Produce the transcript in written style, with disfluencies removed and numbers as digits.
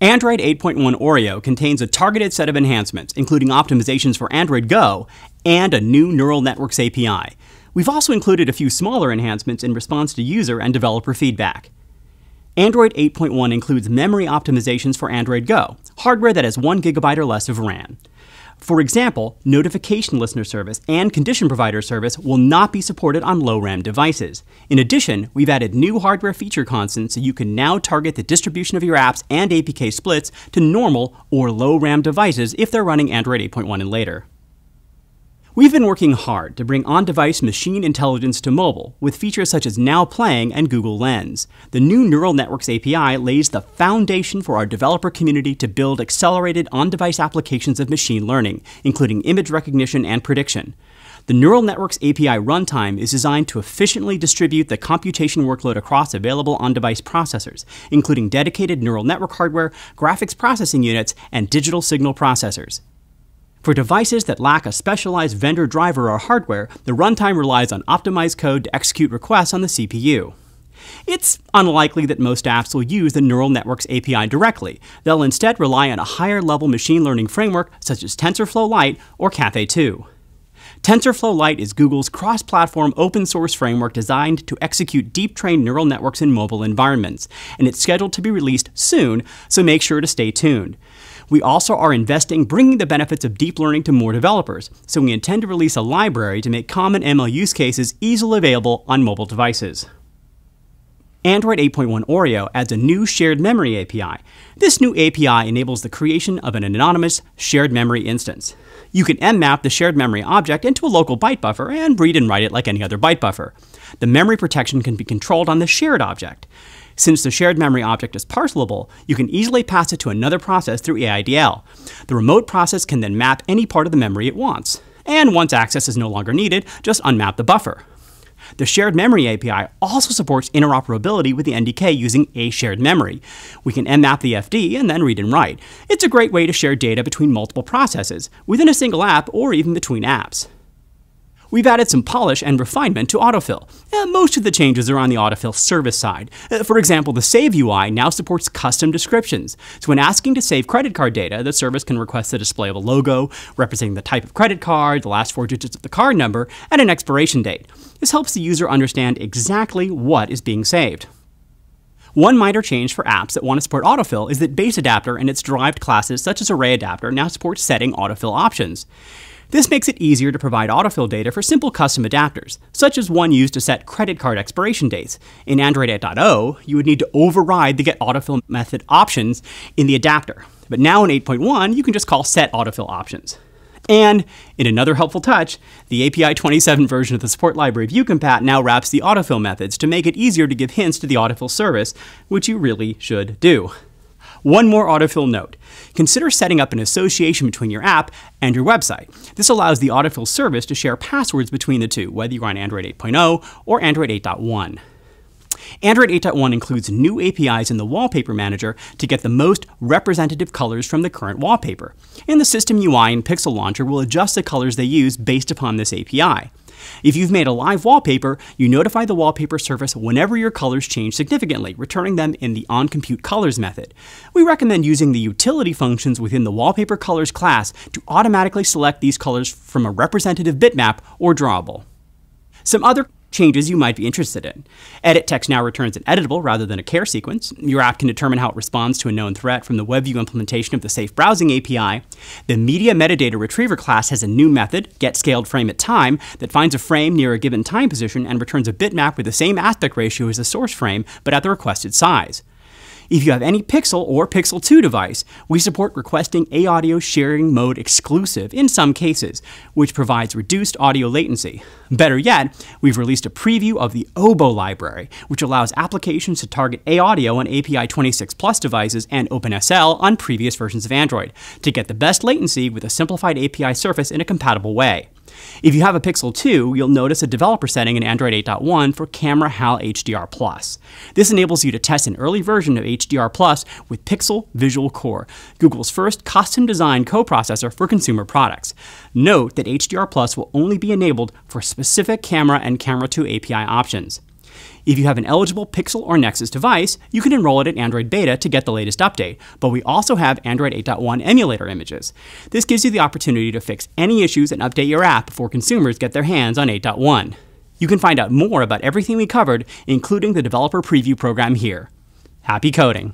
Android 8.1 Oreo contains a targeted set of enhancements, including optimizations for Android Go and a new Neural Networks API. We've also included a few smaller enhancements in response to user and developer feedback. Android 8.1 includes memory optimizations for Android Go, hardware that has 1 GB or less of RAM. For example, notification listener service and condition provider service will not be supported on low RAM devices. In addition, we've added new hardware feature constants so you can now target the distribution of your apps and APK splits to normal or low RAM devices if they're running Android 8.1 and later. We've been working hard to bring on-device machine intelligence to mobile with features such as Now Playing and Google Lens. The new Neural Networks API lays the foundation for our developer community to build accelerated on-device applications of machine learning, including image recognition and prediction. The Neural Networks API runtime is designed to efficiently distribute the computation workload across available on-device processors, including dedicated neural network hardware, graphics processing units, and digital signal processors. For devices that lack a specialized vendor driver or hardware, the runtime relies on optimized code to execute requests on the CPU. It's unlikely that most apps will use the Neural Networks API directly. They'll instead rely on a higher-level machine learning framework such as TensorFlow Lite or Caffe2. TensorFlow Lite is Google's cross-platform open-source framework designed to execute deep-trained neural networks in mobile environments, and it's scheduled to be released soon, so make sure to stay tuned. We also are investing bringing the benefits of deep learning to more developers, so we intend to release a library to make common ML use cases easily available on mobile devices. Android 8.1 Oreo adds a new SharedMemory API. This new API enables the creation of an anonymous shared memory instance. You can mmap the shared memory object into a local byte buffer and read and write it like any other byte buffer. The memory protection can be controlled on the shared object. Since the shared memory object is parcelable, you can easily pass it to another process through AIDL. The remote process can then map any part of the memory it wants. And once access is no longer needed, just unmap the buffer. The shared memory API also supports interoperability with the NDK using a shared memory. We can mmap the FD and then read and write. It's a great way to share data between multiple processes, within a single app, or even between apps. We've added some polish and refinement to autofill. Most of the changes are on the autofill service side. For example, the Save UI now supports custom descriptions. So when asking to save credit card data, the service can request the display of a logo representing the type of credit card, the last 4 digits of the card number, and an expiration date. This helps the user understand exactly what is being saved. One minor change for apps that want to support autofill is that BaseAdapter and its derived classes such as ArrayAdapter now support setting autofill options. This makes it easier to provide autofill data for simple custom adapters, such as one used to set credit card expiration dates. In Android 8.0, you would need to override the getAutofill method options in the adapter. But now in 8.1, you can just call setAutofillOptions. And in another helpful touch, the API 27 version of the support library ViewCompat now wraps the autofill methods to make it easier to give hints to the autofill service, which you really should do. One more autofill note. Consider setting up an association between your app and your website. This allows the autofill service to share passwords between the two, whether you're on Android 8.0 or Android 8.1. Android 8.1 includes new APIs in the Wallpaper Manager to get the most representative colors from the current wallpaper. And the System UI and Pixel Launcher will adjust the colors they use based upon this API. If you've made a live wallpaper, you notify the wallpaper service whenever your colors change significantly, returning them in the onComputeColors method. We recommend using the utility functions within the WallpaperColors class to automatically select these colors from a representative bitmap or drawable. Some other changes you might be interested in. EditText now returns an editable rather than a care sequence. Your app can determine how it responds to a known threat from the WebView implementation of the Safe Browsing API. The MediaMetadataRetriever class has a new method, getScaledFrameAtTime, that finds a frame near a given time position and returns a bitmap with the same aspect ratio as the source frame, but at the requested size. If you have any Pixel or Pixel 2 device, we support requesting A-Audio sharing mode exclusive in some cases, which provides reduced audio latency. Better yet, we've released a preview of the Oboe library, which allows applications to target A-Audio on API 26+ devices and OpenSL on previous versions of Android to get the best latency with a simplified API surface in a compatible way. If you have a Pixel 2, you'll notice a developer setting in Android 8.1 for Camera HAL HDR+. This enables you to test an early version of HDR+ with Pixel Visual Core, Google's first custom-designed coprocessor for consumer products. Note that HDR+ will only be enabled for specific camera and Camera 2 API options. If you have an eligible Pixel or Nexus device, you can enroll it at Android Beta to get the latest update, but we also have Android 8.1 emulator images. This gives you the opportunity to fix any issues and update your app before consumers get their hands on 8.1. You can find out more about everything we covered, including the developer preview program here. Happy coding!